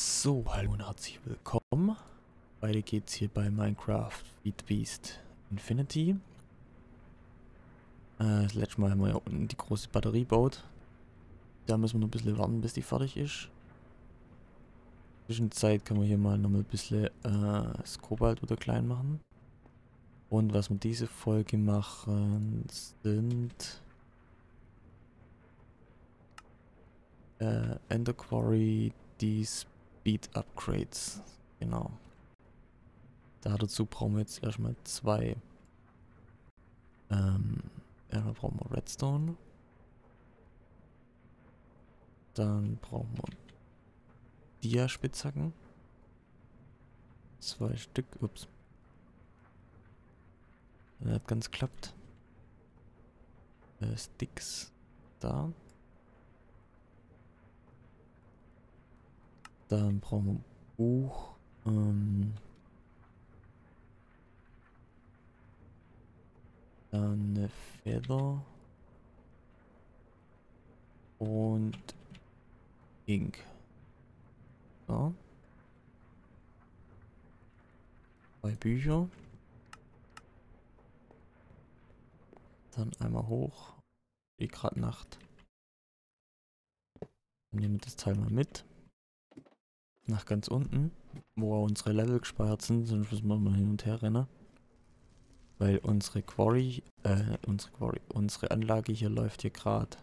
So, hallo und herzlich willkommen. Weiter geht's hier bei Minecraft FTB Infinity. Das letzte Mal haben wir ja unten die große Batterie gebaut. Da müssen wir noch ein bisschen warten, bis die fertig ist. In der Zwischenzeit können wir hier mal noch ein bisschen das Cobalt wieder klein machen. Und was wir diese Folge machen, sind Enderquarry, die Speed-Upgrades, genau. Dazu brauchen wir jetzt erstmal zwei. Erstmal brauchen wir Redstone. Dann brauchen wir Dia-Spitzhacken. Zwei Stück, ups. Das hat ganz geklappt. Sticks, da. Dann brauchen wir ein Buch. Dann eine Feder. Und Ink. So. Zwei Bücher. Dann einmal hoch. Wie gerade Nacht. Dann nehmen wir das Teil mal mit. Nach ganz unten, wo unsere Level gespeichert sind, sonst müssen wir mal hin und her rennen. Weil unsere Quarry, unsere Anlage hier läuft hier gerade.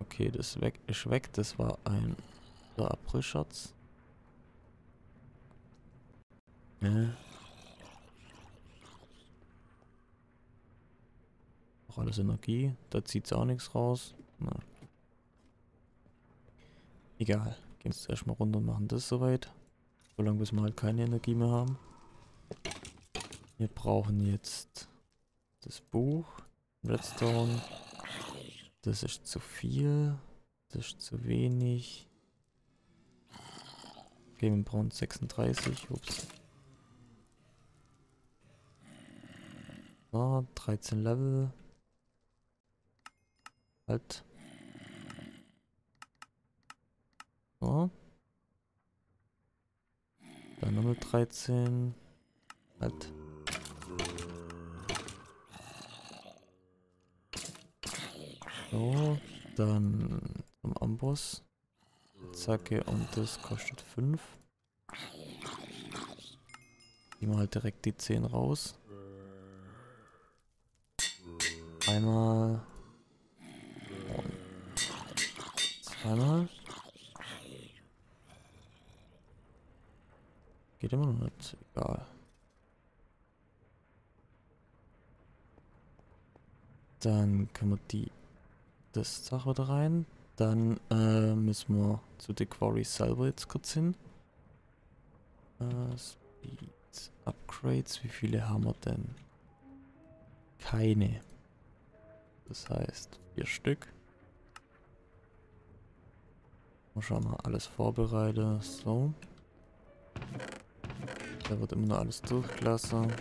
Okay, das ist weg, das war ein April-Schatz. Alles Energie, da zieht es auch nichts raus. Na. Egal, gehen wir erstmal runter und machen das soweit. Solange bis wir halt keine Energie mehr haben. Wir brauchen jetzt das Buch, Redstone. Das ist zu viel, das ist zu wenig. Okay, wir brauchen 36, ups. 13 Level. Halt. So. Dann nochmal 13. Halt. So. Dann zum Amboss. Zacke und das kostet 5. Nehmen wir halt direkt die 10 raus. Einmal. Einmal. Geht immer noch nicht. Egal. Dann können wir das Sache da rein. Dann müssen wir zu der Quarry selber jetzt kurz hin. Speed Upgrades. Wie viele haben wir denn? Keine. Das heißt 4 Stück. Schon mal alles vorbereiten. So. Da wird immer noch alles durchgelassen.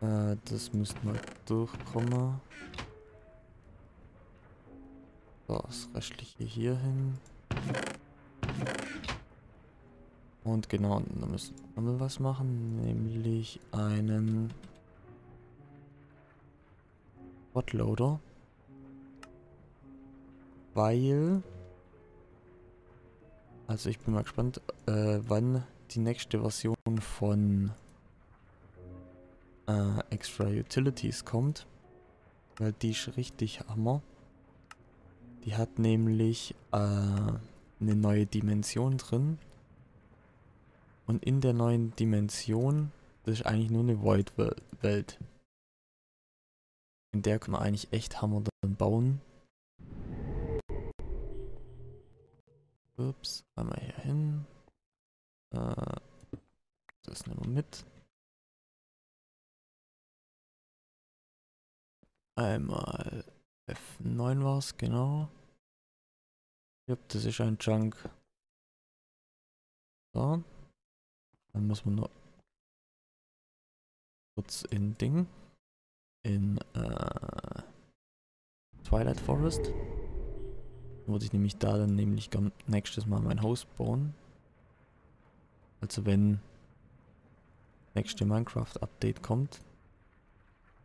Das müsste mal durchkommen. So, das restliche hier hin. Und genau, da müssen wir was machen, nämlich einen Botloader. Weil, also ich bin mal gespannt, wann die nächste Version von Extra Utilities kommt. Weil die ist richtig hammer. Die hat nämlich eine neue Dimension drin. Und in der neuen Dimension, das ist eigentlich nur eine Void-Welt. In der kann man eigentlich echt hammer dann bauen. Ups, einmal hier hin. Das nehmen wir mit. Einmal F9 war es, genau. Jupp, das ist ein Junk. So. Dann muss man nur kurz in Ding. In Twilight Forest. Würde ich nämlich da dann nämlich nächstes Mal mein Haus bauen. Also wenn nächste Minecraft-Update kommt.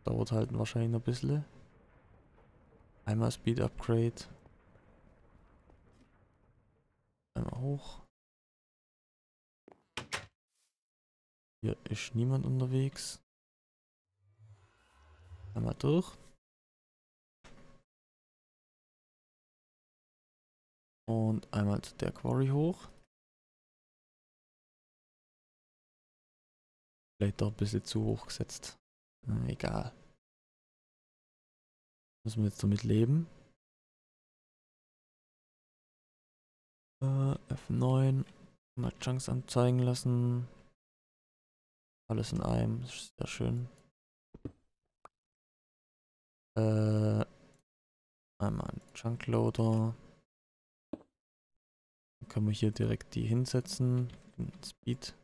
Dauert halt wahrscheinlich noch ein bisschen. Einmal Speed-Upgrade. Einmal hoch. Hier ist niemand unterwegs. Einmal durch. Und einmal zu der Quarry hoch. Vielleicht doch ein bisschen zu hoch gesetzt. Egal. Müssen wir jetzt damit leben. F9. Mal Chunks anzeigen lassen. Alles in einem. Ist sehr schön. Einmal ein Chunkloader. Dann können wir hier direkt die hinsetzen. Speed.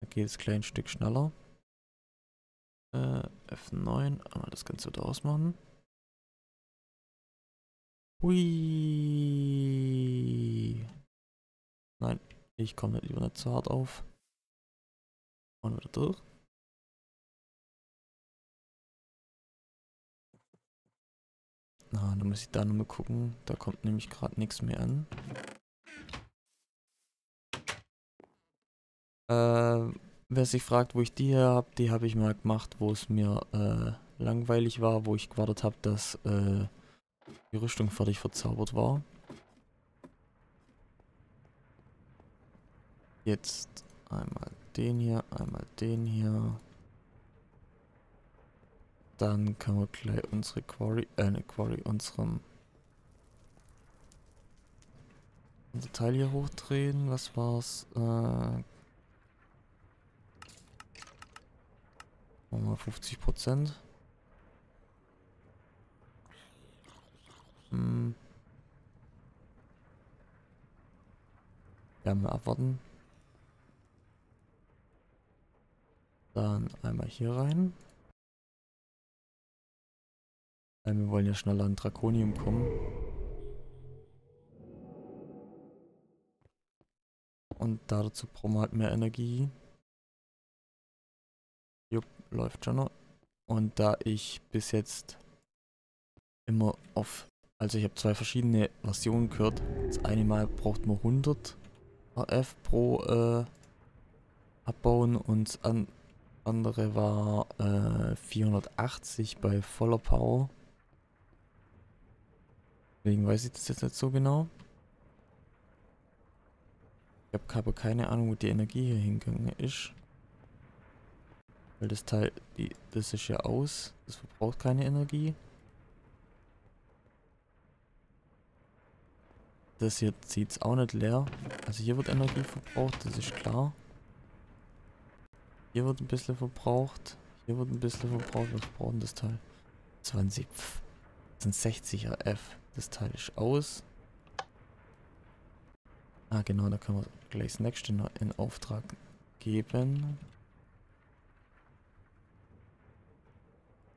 Da geht es gleich ein Stück schneller. F9, einmal das Ganze wieder ausmachen. Hui! Nein, ich komme lieber nicht so hart auf. Und wieder durch. Na, dann muss ich da nochmal gucken. Da kommt nämlich gerade nichts mehr an. Wer sich fragt, wo ich die her habe, die habe ich mal gemacht, wo es mir langweilig war, wo ich gewartet habe, dass die Rüstung fertig verzaubert war. Jetzt einmal den hier. Dann können wir gleich unsere Quarry, unser Teil hier hochdrehen. Was war's? Mal 50%. Ja, mal abwarten. Dann einmal hier rein. Wir wollen ja schneller an Draconium kommen. Und dazu brauchen wir halt mehr Energie. Jupp, läuft schon noch. Und da ich bis jetzt immer auf, also ich habe zwei verschiedene Versionen gehört. Das eine Mal braucht man 100 RF pro abbauen und das andere war 480 bei voller Power. Deswegen weiß ich das jetzt nicht so genau. Ich habe keine Ahnung, wo die Energie hier hingegangen ist. Weil das Teil, das ist ja aus, das verbraucht keine Energie. Das hier zieht es auch nicht leer. Also hier wird Energie verbraucht, das ist klar. Hier wird ein bisschen verbraucht. Hier wird ein bisschen verbraucht. Was braucht denn das Teil? 20. Das sind 60 RF. Das Teil ist aus. Ah genau, da können wir gleich das nächste noch in Auftrag geben.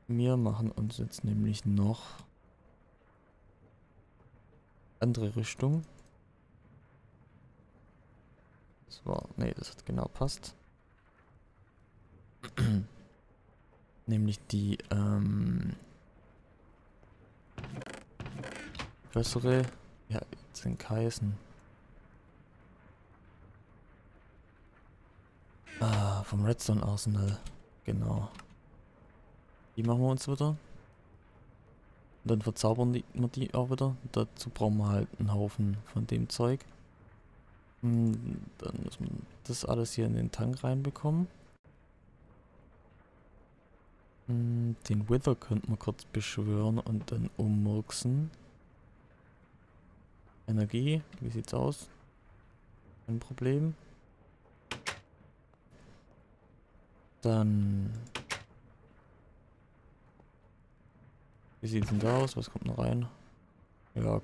Wir machen uns jetzt nämlich noch andere Richtung. Das war, nee, das hat genau passt. Nämlich die bessere, ja, jetzt sind Kaisen. Ah, vom Redstone Arsenal, genau. Die machen wir uns wieder. Und dann verzaubern wir die auch wieder. Dazu brauchen wir halt einen Haufen von dem Zeug. Und dann müssen wir das alles hier in den Tank reinbekommen. Und den Wither könnten wir kurz beschwören und dann ummurksen. Energie, wie sieht's aus? Kein Problem. Dann... Wie sieht es denn da aus? Was kommt noch rein? Ja,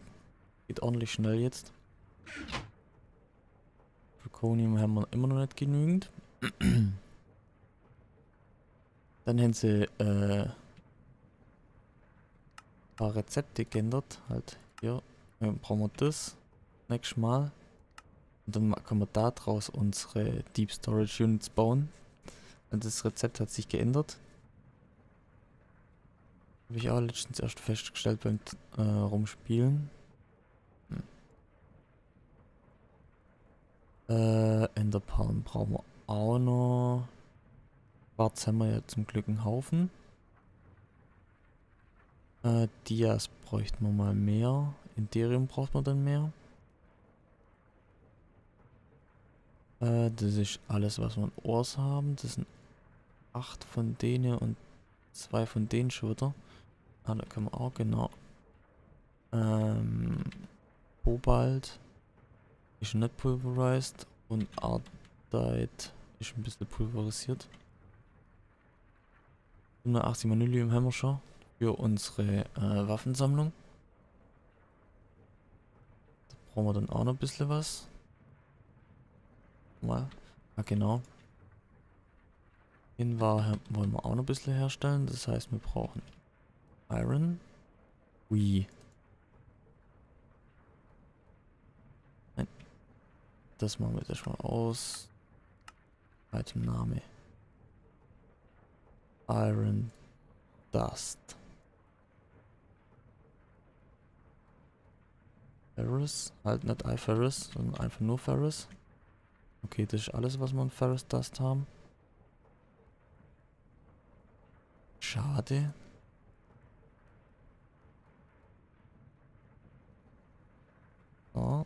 geht ordentlich schnell jetzt. Draconium haben wir immer noch nicht genügend. Dann haben sie ein paar Rezepte geändert. Halt hier. Dann brauchen wir das. Nächstes Mal. Und dann können wir daraus unsere Deep Storage Units bauen. Und das Rezept hat sich geändert. Habe ich auch letztens erst festgestellt beim Rumspielen. Enderperlen brauchen wir auch noch. Quarz haben wir ja zum Glück einen Haufen. Dias bräuchten wir mal mehr. Ethereum braucht man dann mehr. Das ist alles, was wir an Ores haben. Das sind 8 von denen und 2 von denen schon wieder. Ah, da können wir auch, genau. Cobalt ist nicht pulverisiert und Ardite ist ein bisschen pulverisiert. 180 Manilium haben wir schon für unsere Waffensammlung. Da brauchen wir dann auch noch ein bisschen was. Mal. Ah, genau. Den War wollen wir auch noch ein bisschen herstellen. Das heißt, wir brauchen Iron. Ui. Nein. Das machen wir jetzt mal aus. Item Name. Iron Dust. Ferrous. Halt nicht iFerrous, sondern einfach nur Ferrous. Okay, das ist alles, was wir an Ferrous Dust haben. Schade. So.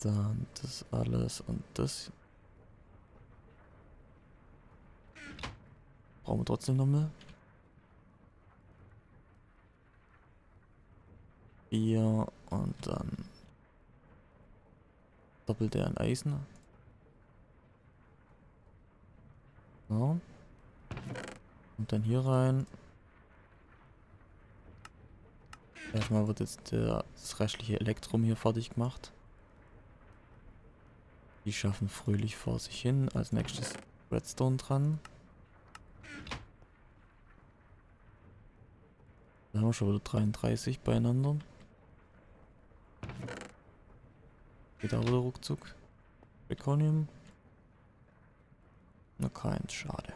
Dann das alles und das. Brauchen wir trotzdem noch mehr. Hier und dann doppelt er an Eisen. So. Und dann hier rein. Erstmal wird jetzt das restliche Elektrum hier fertig gemacht. Die schaffen fröhlich vor sich hin. Als nächstes Redstone dran. Da haben wir schon wieder 33 beieinander. Geht auch wieder ruckzuck. Draconium. Nur keins, schade.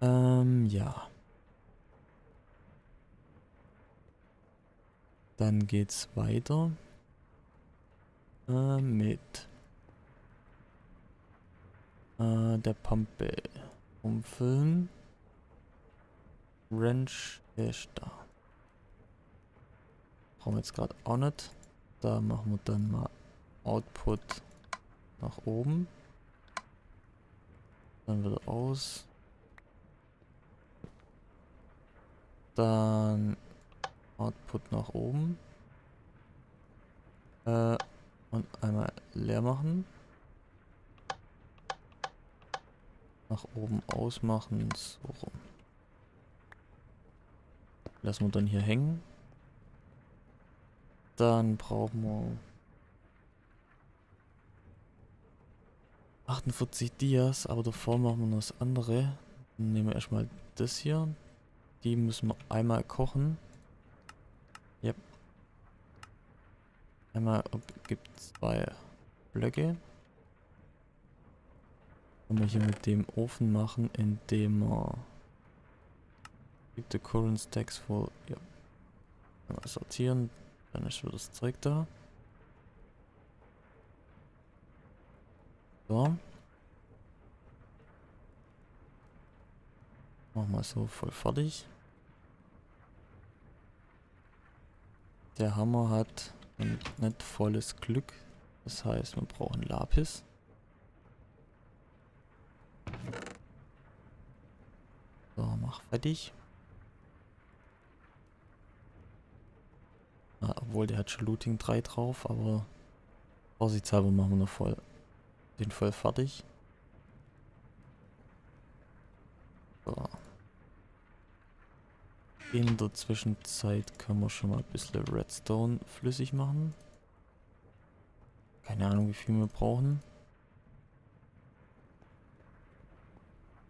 Ja. Dann geht's weiter. Mit der Pumpe umfüllen. Wrench ist da. Brauchen wir jetzt gerade auch nicht. Da machen wir dann mal Output nach oben. Dann wieder aus. Dann Output nach oben. Und einmal leer machen. Nach oben ausmachen. So rum. Lassen wir dann hier hängen. Dann brauchen wir 48 Dias, aber davor machen wir noch das andere. Dann nehmen wir erstmal das hier. Die müssen wir einmal kochen. Ja. Yep. Einmal gibt es 2 Blöcke. Können wir hier mit dem Ofen machen, indem wir the current stacks voll, ja. Mal sortieren, dann ist wieder das Zeug da. So. Machen wir so voll fertig. Der Hammer hat ein nicht volles Glück. Das heißt, wir brauchen Lapis. So, mach fertig. Ah, obwohl, der hat schon Looting 3 drauf, aber vorsichtshalber machen wir noch voll den voll fertig. So. In der Zwischenzeit können wir schon mal ein bisschen Redstone flüssig machen. Keine Ahnung, wie viel wir brauchen.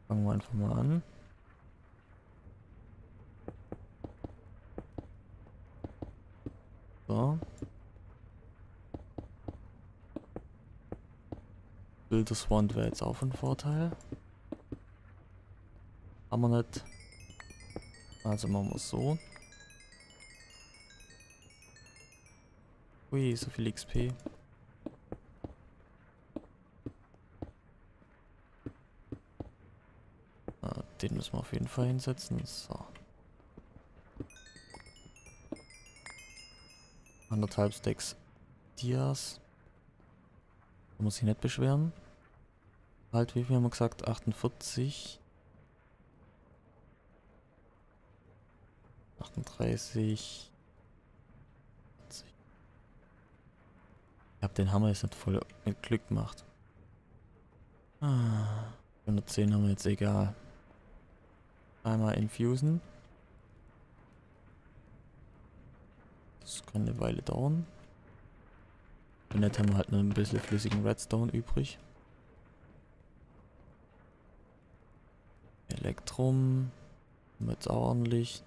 Fangen wir einfach mal an. So. Builders Wand wäre jetzt auch ein Vorteil. Haben wir nicht. Also machen wir es so. Ui, so viel XP. Ah, den müssen wir auf jeden Fall hinsetzen. So. 1,5 Stacks Dias. Man muss sich nicht beschweren. Halt, wie viel haben wir gesagt? 48. 38. 40. Ich hab den Hammer jetzt nicht voll mit Glück gemacht. Ah, 110 haben wir jetzt egal. Einmal infusen. Das kann eine Weile dauern. Und jetzt haben wir halt noch ein bisschen flüssigen Redstone übrig. Elektrum. Haben wir jetzt auch ordentlich.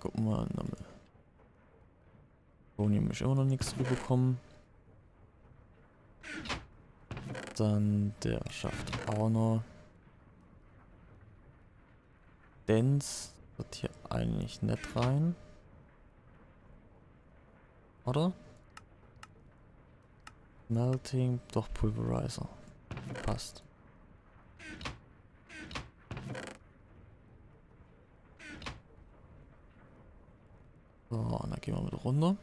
Gucken wir mal. Draconium ist immer noch nichts bekommen. Dann der schafft auch noch. Dance wird hier eigentlich nicht rein. Oder? Melting, doch Pulverizer. Passt. So, und dann gehen wir wieder runter.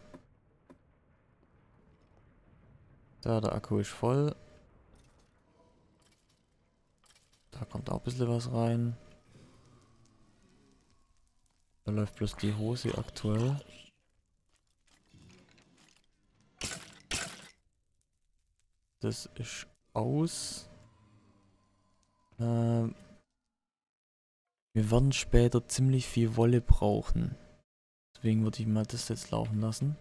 Da, der Akku ist voll. Da kommt auch ein bisschen was rein. Da läuft bloß die Hose aktuell. Das ist aus. Wir werden später ziemlich viel Wolle brauchen. Deswegen würde ich mal das jetzt laufen lassen.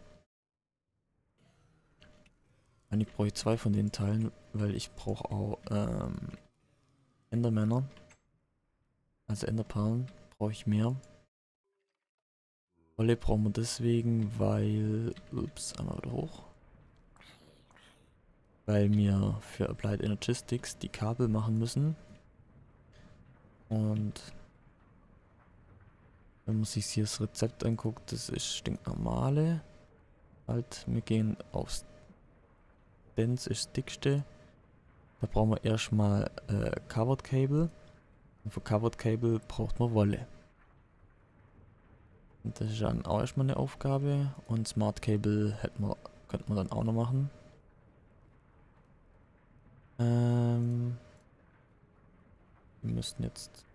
Eigentlich brauche ich zwei von den Teilen, weil ich brauche auch Endermänner. Also Enderperlen brauche ich mehr. Wolle brauchen wir deswegen, weil... Ups, einmal wieder hoch. Weil wir für Applied Energistics die Kabel machen müssen. Und... wenn man sich hier das Rezept anguckt, das ist stinknormale. Halt, wir gehen aufs... Dense ist das dickste. Da brauchen wir erstmal Covered Cable. Und für Covered Cable braucht man Wolle. Das ist dann auch erstmal eine Aufgabe und Smart Cable könnten wir dann auch noch machen. Wir müssten jetzt...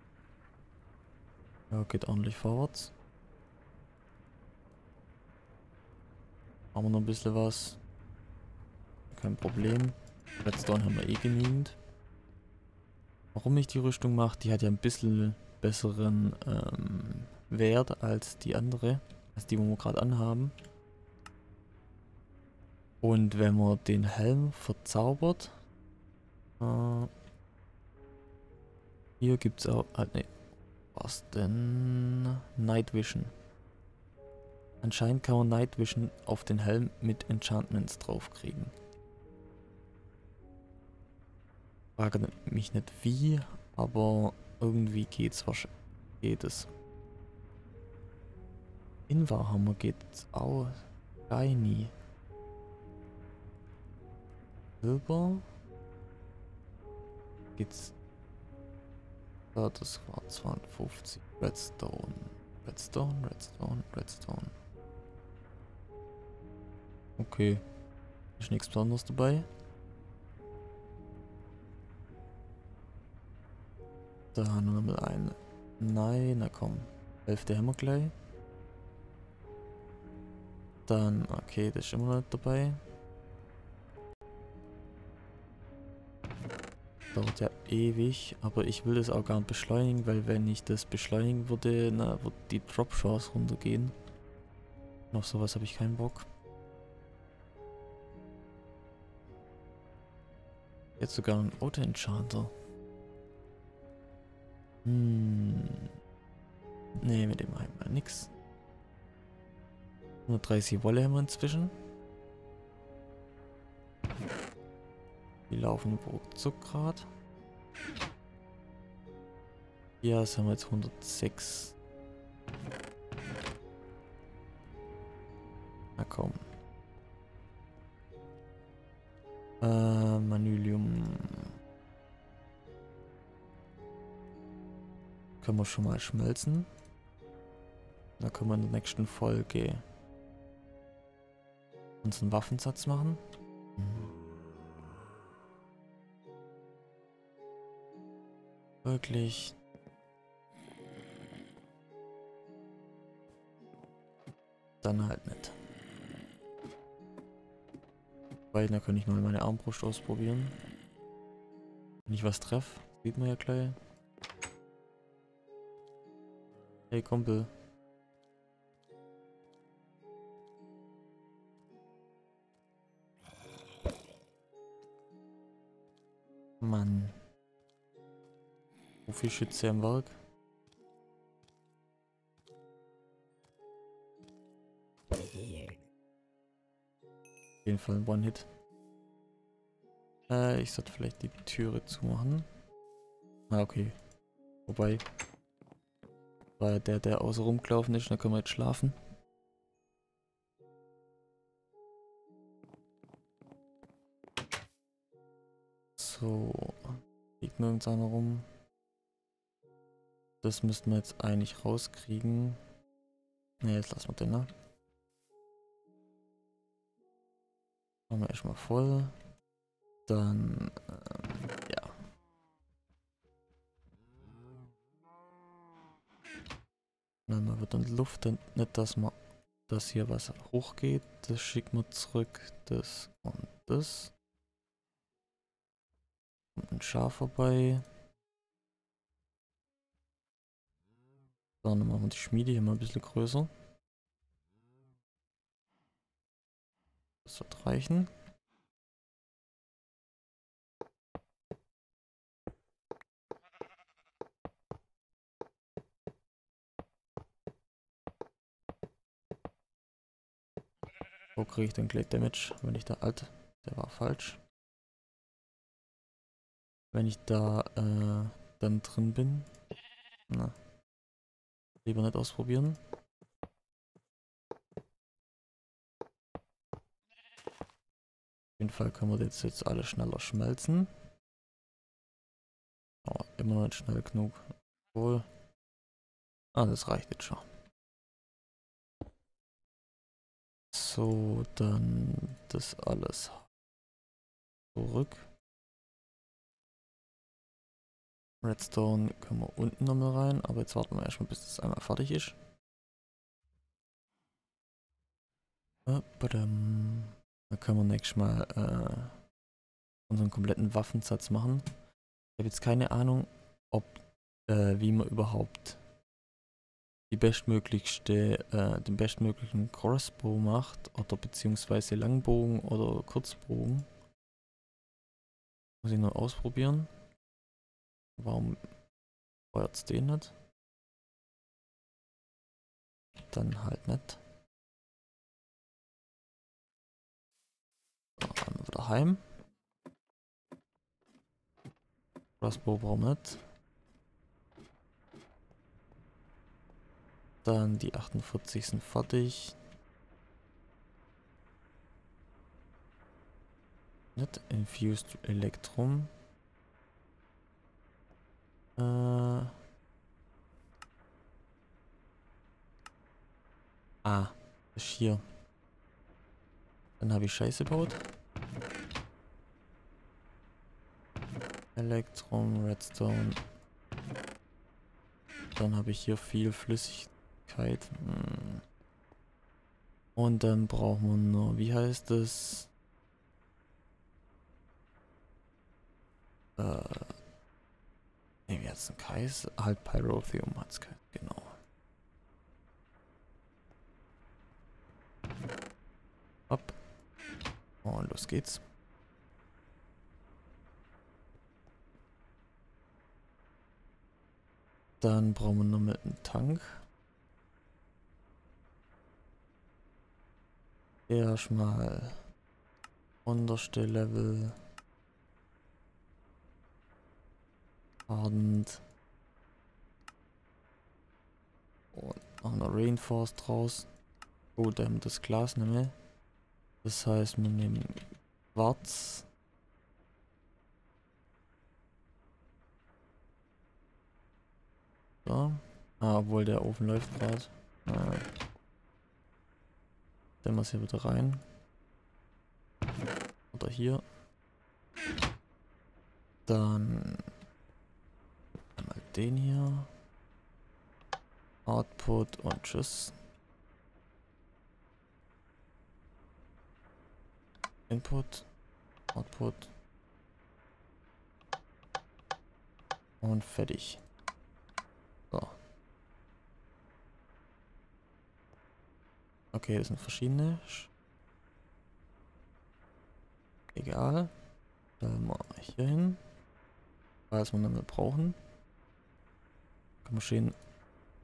Ja, geht ordentlich vorwärts. Haben wir noch ein bisschen was. Kein Problem. Redstone haben wir eh genügend. Warum ich die Rüstung mache, die hat ja ein bisschen besseren... Wert als die andere, als die, wo wir gerade anhaben. Und wenn man den Helm verzaubert, hier gibt es auch, ne, was denn? Night Vision. Anscheinend kann man Night Vision auf den Helm mit Enchantments draufkriegen. Frage mich nicht wie, aber irgendwie geht's wahrscheinlich. Geht es. Inwarhammer geht's auch. Shiny. Silber. Geht's. Ja, das war 52. Redstone. Redstone, Redstone, Redstone. Okay. Ist nichts Besonderes dabei. Da haben wir mal einen. Nein, na komm. 11. Hammer gleich. Dann, okay, das ist immer nicht dabei. Dauert ja ewig, aber ich will das auch gar nicht beschleunigen, weil wenn ich das beschleunigen würde, na, würde die Drop-Chance runtergehen. Und auf sowas habe ich keinen Bock. Jetzt sogar ein Auto-Enchanter. Ne, mit dem haben wir nix. Nur 30 Wolle haben wir inzwischen. Die laufen ruckzuck gerade. Ja, das haben wir jetzt 106. Na komm. Manilium. Können wir schon mal schmelzen. Da können wir in der nächsten Folge uns einen Waffensatz machen. Wirklich. Dann halt nicht. Weil da kann ich mal meine Armbrust ausprobieren. Wenn ich was treffe, sieht man ja gleich. Hey Kumpel. Mann. So viel Schütze im Werk. Auf jeden Fall ein One-Hit. Ich sollte vielleicht die Türe zumachen. Ah, okay. Wobei. Weil der außer rumgelaufen ist, dann können wir jetzt schlafen. So. Liegt nirgends einer rum. Das müssten wir jetzt eigentlich rauskriegen. Ne, jetzt lassen wir den da. Machen wir erstmal voll. Dann, ja. Nein, man wird dann Luft, dann nicht, dass man, dass hier was hochgeht. Das schicken wir zurück, das und das. Kommt ein Schaf vorbei. Dann machen wir die Schmiede hier mal ein bisschen größer. Das wird reichen. Wo kriege ich denn gleich Damage? Wenn ich da alt. Der war falsch. Wenn ich da dann drin bin. Na. Lieber nicht ausprobieren. Auf jeden Fall können wir jetzt alle schneller schmelzen. Aber immer noch nicht schnell genug. Obwohl. Ah, das reicht jetzt schon. So, dann das alles zurück. Redstone können wir unten nochmal rein, aber jetzt warten wir erstmal, bis das einmal fertig ist. Da können wir nächstes Mal unseren kompletten Waffensatz machen. Ich habe jetzt keine Ahnung, ob wie man überhaupt die den bestmöglichen Crossbow macht oder beziehungsweise Langbogen oder Kurzbogen. Muss ich noch ausprobieren. Warum feuert es den nicht? Dann halt nicht. Wieder heim. Crossbow brauchen wir nicht. Dann die 48 sind fertig. Nicht Infused Electrum. Ah, das ist hier. Dann habe ich Scheiße gebaut. Electrum, Redstone. Dann habe ich hier viel Flüssigkeit. Und dann brauchen wir nur, wie heißt das? Ne, wie hat's denn geheißen? Halt Pyrotheum hat's geheißen, genau. Hopp. Und los geht's. Dann brauchen wir noch mit einem Tank. Erstmal unterste Level. Ardent. Und noch eine Rainforce draus. Oh, damit das Glas nehmen. Das heißt, wir nehmen Quarz. So. Ah, obwohl der Ofen läuft gerade. Ah. Stellen wir es hier bitte rein. Oder hier. Dann einmal den hier. Output und tschüss. Input, Output. Und fertig. So. Okay, das sind verschiedene. Egal. Stellen wir hier hin. Falls wir damit brauchen. Kann man schön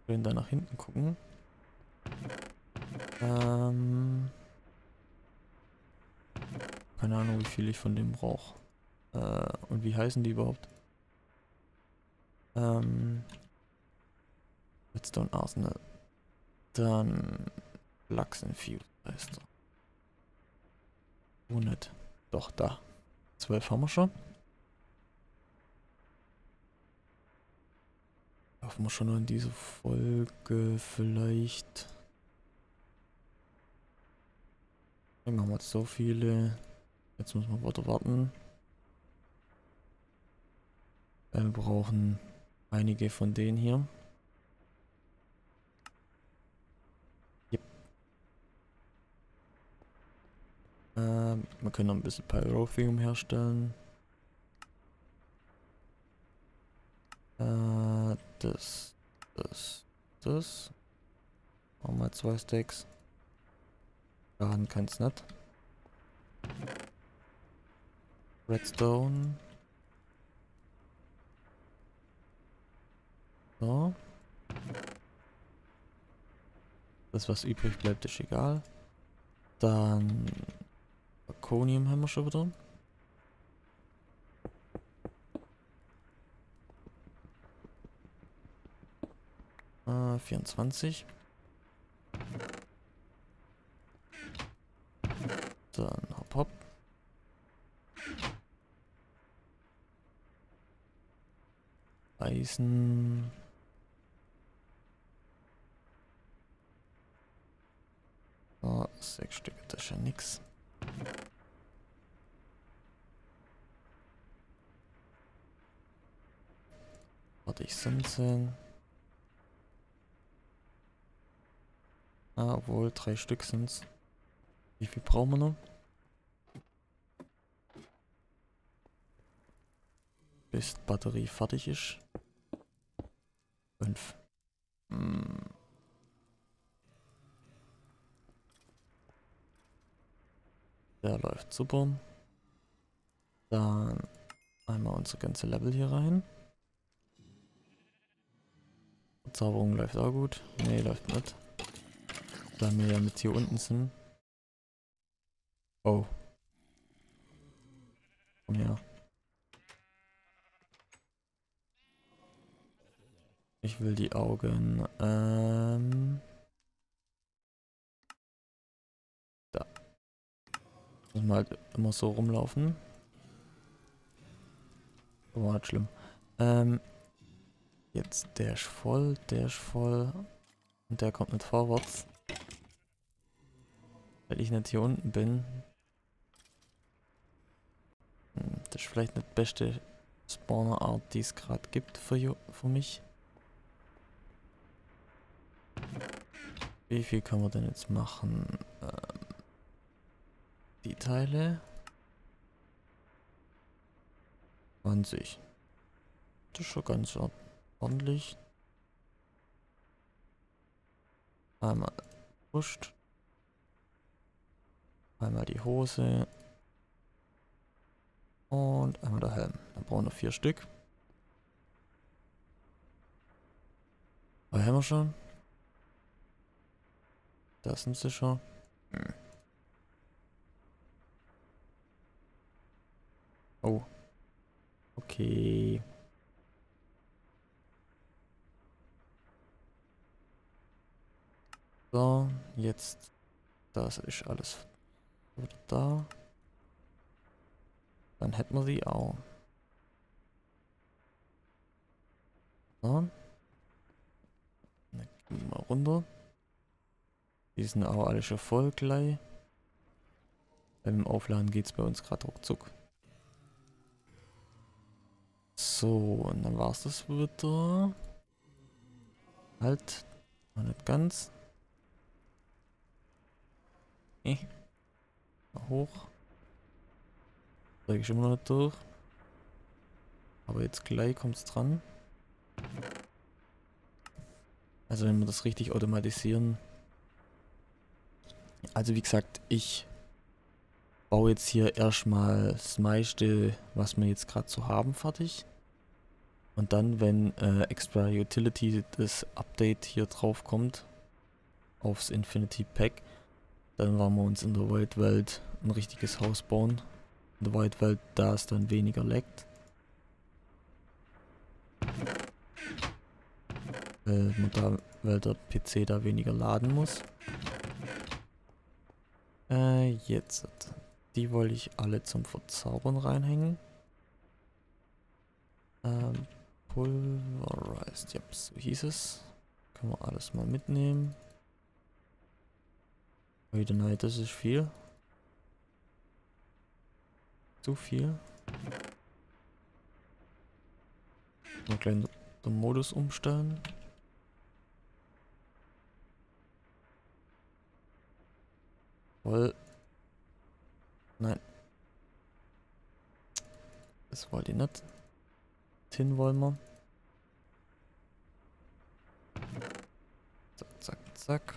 da nach hinten gucken. Keine Ahnung, wie viel ich von dem brauche. Und wie heißen die überhaupt? Redstone Arsenal. Dann Flux Infused heißt er. Oh, nicht. Doch, da. 12 haben wir schon. Hoffen wir schon noch in dieser Folge vielleicht. Wir haben jetzt so viele. Jetzt muss man weiter warten. Wir brauchen einige von denen hier. Yep. Wir können noch ein bisschen Pyrotheum herstellen. Das. Machen wir 2 Stacks. Daran kann es nicht. Redstone. So. Das, was übrig bleibt, ist egal. Dann Draconium haben wir schon wieder. Ah, 24. Dann hopp. Eisen. Oh, 6 Stück, das ist ja nix. Warte, ich sind. Ah, obwohl 3 Stück sind's. Wie viel brauchen wir noch? Bis die Batterie fertig ist. 5. Der läuft super. Dann einmal unsere ganze Level hier rein. Verzauberung läuft auch gut. Ne, läuft nicht. Da wir ja mit hier unten sind. Oh. Komm her. Ich will die Augen. Da. Muss man halt immer so rumlaufen. Aber war halt schlimm. Jetzt der ist voll. Und der kommt nicht vorwärts. Weil ich nicht hier unten bin. Das ist vielleicht nicht die beste Spawner-Art, die es gerade gibt für mich. Wie viel können wir denn jetzt machen? Die Teile. 20. Das ist schon ganz ordentlich. Einmal pusht. Einmal die Hose. Und einmal der Helm. Dann brauchen wir noch 4 Stück. Aber haben wir schon? Das nimmst du schon. Hm. Oh. Okay. So, jetzt. Das ist alles wieder da. Dann hätten wir sie auch. So. Dann gehen wir mal runter. Die sind auch alle schon voll gleich. Beim Aufladen geht es bei uns gerade ruckzuck. So, und dann war es das wieder. Halt. Noch nicht ganz. Mal hoch. Da gehe ich immer noch nicht durch. Aber jetzt gleich kommt es dran. Also wenn wir das richtig automatisieren. Also wie gesagt, ich baue jetzt hier erstmal das meiste, was wir jetzt gerade so haben, fertig. Und dann, wenn Extra Utility das Update hier drauf kommt, aufs Infinity Pack, dann wollen wir uns in der Wildwelt ein richtiges Haus bauen. In der Wildwelt, da es dann weniger leckt. Weil der PC da weniger laden muss. Jetzt. Die wollte ich alle zum Verzaubern reinhängen. Pulverized, ja, so hieß es. Können wir alles mal mitnehmen. Heute nein, das ist viel. Zu viel. Mal gleich den Modus umstellen. Voll. Nein. Das wollte ich nicht. Hin wollen wir. Zack, zack, zack.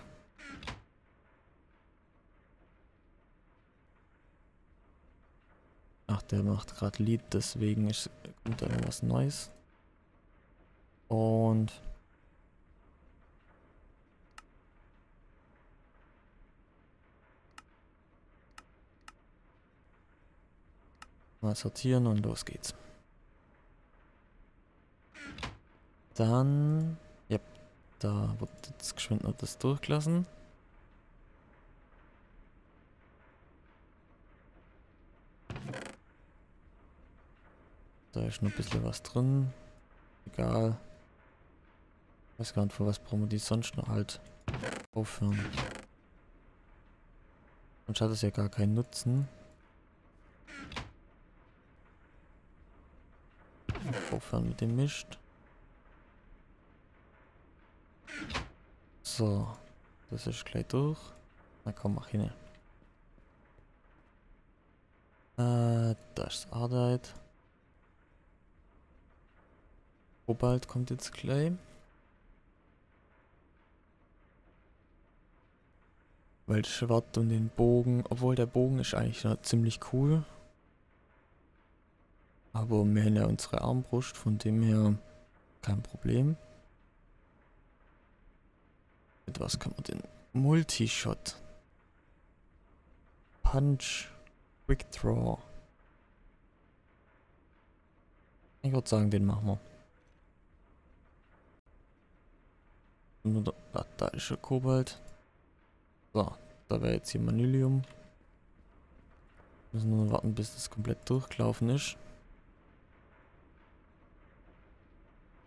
Ach, der macht gerade Lied, deswegen ist gut irgendwas Neues. Und mal sortieren und los geht's. Dann, ja, da wird jetzt geschwind noch das durchgelassen. Da ist noch ein bisschen was drin. Egal. Ich weiß gar nicht, für was brauchen wir die sonst noch halt aufhören. Sonst hat es ja gar keinen Nutzen. Aufhören mit dem Mist. So, das ist gleich durch. Na komm, mach hin. Das ist Ardite. Cobalt kommt jetzt gleich. Weil das Schwert und den Bogen, obwohl der Bogen ist eigentlich noch ziemlich cool. Aber wir haben ja unsere Armbrust, von dem her kein Problem. Mit was kann man denn? Multishot. Punch. Quick Draw. Ich würde sagen, den machen wir. Da ist ja Cobalt. So, da wäre jetzt hier Manilium. Müssen nur warten, bis das komplett durchgelaufen ist.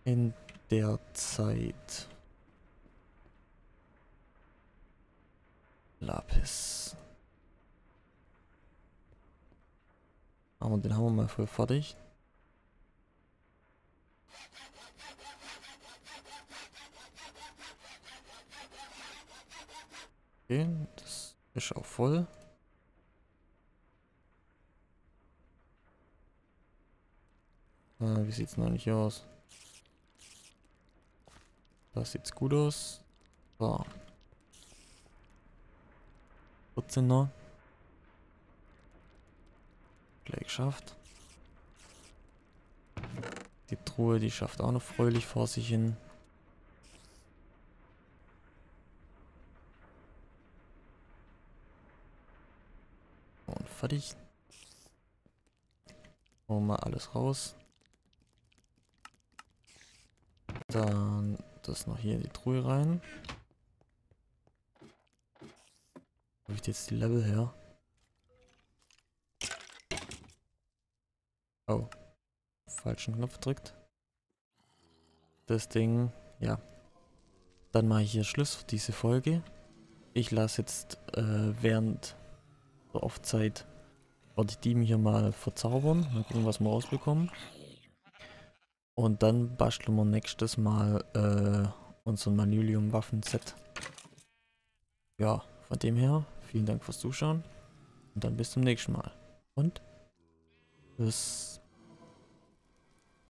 In der Zeit. Lapis. Aber den haben wir mal voll fertig. Okay, das ist auch voll. Wie sieht es noch nicht aus? Das sieht gut aus. So. 14er. Gleich geschafft. Die Truhe, die schafft auch noch fröhlich vor sich hin. fertig. Holen wir mal alles raus. Dann das noch hier in die Truhe rein. Wo habe ich jetzt die Level her? Oh. Falschen Knopf gedrückt. Das Ding, ja. Dann mache ich hier Schluss für diese Folge. Ich lasse jetzt während der Aufzeit werde ich die hier mal verzaubern. Mal gucken, was wir rausbekommen. Und dann basteln wir nächstes Mal unser Manilium-Waffen-Set. Ja, von dem her, vielen Dank fürs Zuschauen. Und dann bis zum nächsten Mal. Und bis...